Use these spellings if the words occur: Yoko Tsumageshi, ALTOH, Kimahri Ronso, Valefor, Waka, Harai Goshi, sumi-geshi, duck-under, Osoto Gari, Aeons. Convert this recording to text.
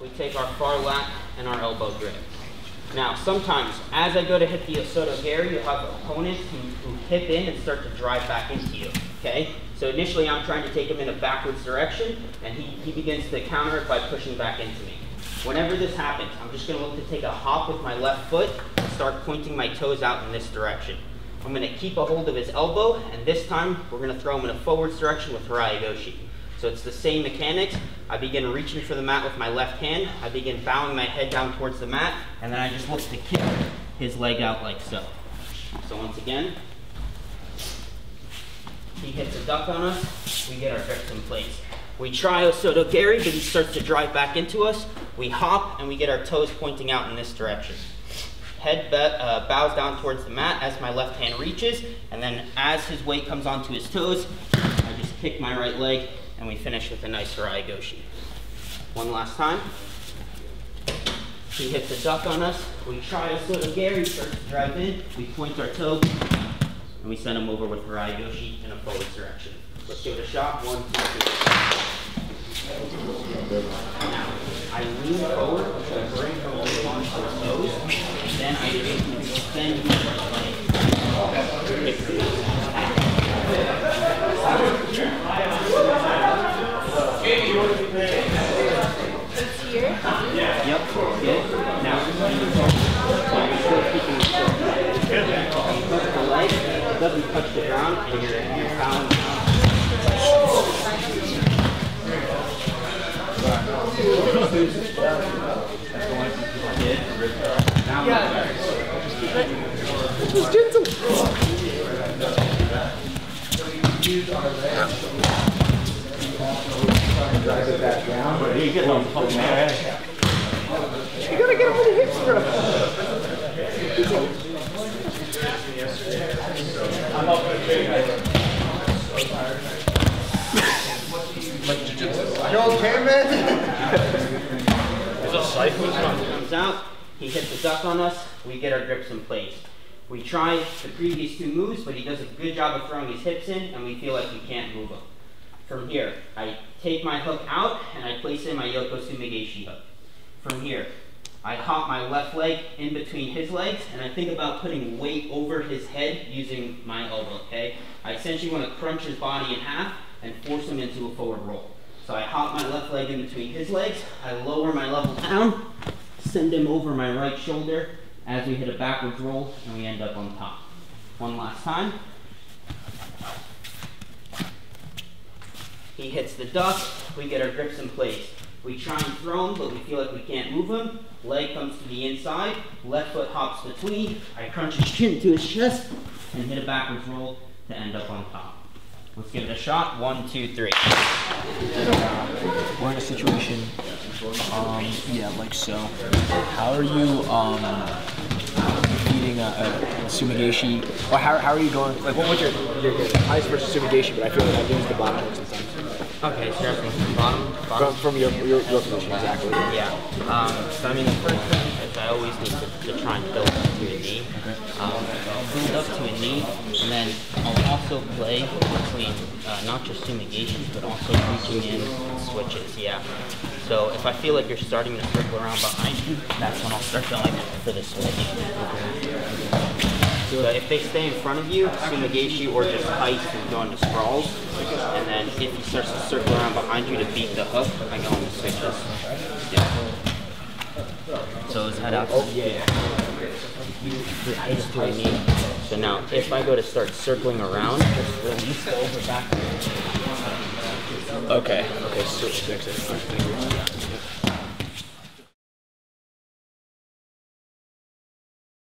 we take our far lat and our elbow grip. Now, sometimes, as I go to hit the Osoto Gari, you'll have opponents who hip in and start to drive back into you, okay? So initially, I'm trying to take him in a backwards direction, and he begins to counter it by pushing back into me. Whenever this happens, I'm just gonna look to take a hop with my left foot and start pointing my toes out in this direction. I'm gonna keep a hold of his elbow, and this time, we're gonna throw him in a forwards direction with Harai Goshi. So it's the same mechanics. I begin reaching for the mat with my left hand, I begin bowing my head down towards the mat, and then I just look to kick his leg out like so. So once again, he hits a duck on us, we get our victim placed. We try Osoto Gari, but he starts to drive back into us. We hop, and we get our toes pointing out in this direction. Head bows down towards the mat as my left hand reaches, and then as his weight comes onto his toes, I just kick my right leg, and we finish with a nice Harai Goshi. One last time. He hits a duck on us. We try Osoto Gari, he starts to drive in. We point our toes, and we send him over with Harai Goshi in a forward direction. Let's give it a shot. 1, 2, 3. Now, I lean forward, I bring her leg onto her toes, and then I extend my right leg. It's here? Yep, good. Now, I'm still keeping it short. You touch the leg, it doesn't touch the ground, and you're fouling out. Just gentle. You gotta get all the hips, bro. I'm up for it. You okay, man? There's a cycle. Comes out. He hits a duck on us. We get our grips in place. We try the previous two moves, but he does a good job of throwing his hips in, and we feel like we can't move him. From here, I take my hook out, and I place in my Yoko Tsumageshi hook. From here, I hop my left leg in between his legs, and I think about putting weight over his head using my elbow, okay? I essentially want to crunch his body in half and force him into a forward roll. So I hop my left leg in between his legs, I lower my level down, send him over my right shoulder, as we hit a backwards roll, and we end up on top. One last time. He hits the duck, we get our grips in place. We try and throw him, but we feel like we can't move him. Leg comes to the inside, left foot hops between, I crunch his chin to his chest, and hit a backwards roll to end up on top. Let's give it a shot. 1, 2, 3. We're in a situation, yeah, like so. How are you eating a sumi-geshi, or how are you going? Like, what was your highest versus sumi-geshi? But I feel like I lose the bottom one sometimes. Okay, so you're from the bottom. From your position, exactly. Yeah. So I mean, the first thing is I always need to try and build up to a knee. Build up to a knee, and then I'll also play between not just sumi-geshi, but also reaching in and switches. Yeah. So if I feel like you're starting to circle around behind you, that's when I'll start going for the switch. So if they stay in front of you, sumi-geshi or just height and go into sprawls. And then if he starts to circle around behind you to beat the hook, I go into switches. Yeah. So let's head out. Oh, yeah. So now, if I go to start circling around, just release the over back. Okay. Okay, switch.